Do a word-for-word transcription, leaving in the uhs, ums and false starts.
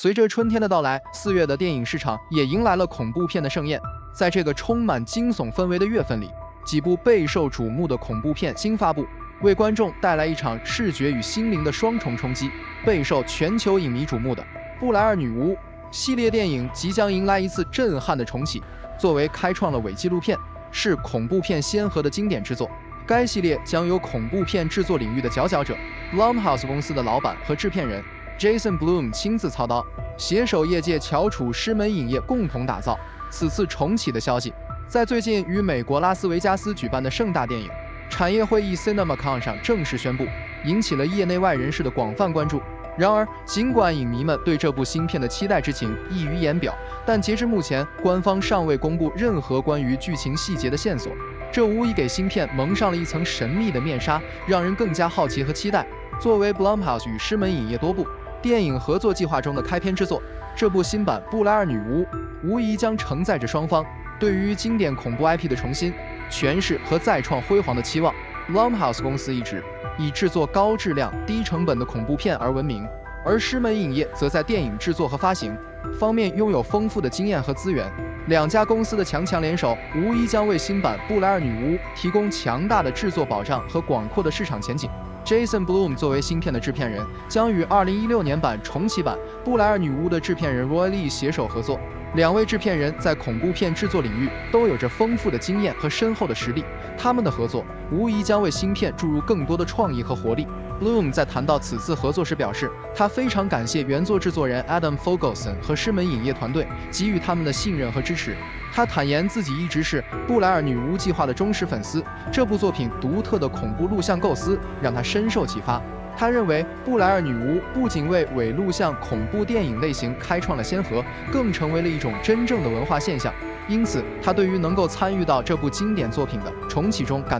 随着春天的到来，四月的电影市场也迎来了恐怖片的盛宴。在这个充满惊悚氛围的月份里，几部备受瞩目的恐怖片新发布，为观众带来一场视觉与心灵的双重冲击。备受全球影迷瞩目的《布莱尔女巫》系列电影即将迎来一次震撼的重启。作为开创了伪纪录片、是恐怖片先河的经典之作，该系列将由恐怖片制作领域的佼佼者 Blumhouse 公司的老板和制片人 Jason Blum 亲自操刀，携手业界翘楚狮门影业共同打造。此次重启的消息，在最近于美国拉斯维加斯举办的盛大电影产业会议 CinemaCon 上正式宣布，引起了业内外人士的广泛关注。然而，尽管影迷们对这部新片的期待之情溢于言表，但截至目前，官方尚未公布任何关于剧情细节的线索。这无疑给新片蒙上了一层神秘的面纱，让人更加好奇和期待。作为 Blumhouse 与狮门影业多部电影合作计划中的开篇之作，这部新版《布莱尔女巫》无疑将承载着双方对于经典恐怖 I P 的重新诠释和再创辉煌的期望。Blumhouse 公司一直以制作高质量、低成本的恐怖片而闻名，而狮门影业则在电影制作和发行方面拥有丰富的经验和资源。两家公司的强强联手，无疑将为新版《布莱尔女巫》提供强大的制作保障和广阔的市场前景。Jason Blum 作为新片的制片人，将与二零一六年版重启版《布莱尔女巫》的制片人 Roy Lee 携手合作。两位制片人在恐怖片制作领域都有着丰富的经验和深厚的实力，他们的合作无疑将为新片注入更多的创意和活力。Blum 在谈到此次合作时表示，他非常感谢原作制作人 Adam Fogelson 和狮门影业团队给予他们的信任和支持。他坦言自己一直是《布莱尔女巫》计划的忠实粉丝，这部作品独特的恐怖录像构思让他深受启发。他认为，《布莱尔女巫》不仅为伪录像恐怖电影类型开创了先河，更成为了一种真正的文化现象。因此，他对于能够参与到这部经典作品的重启中感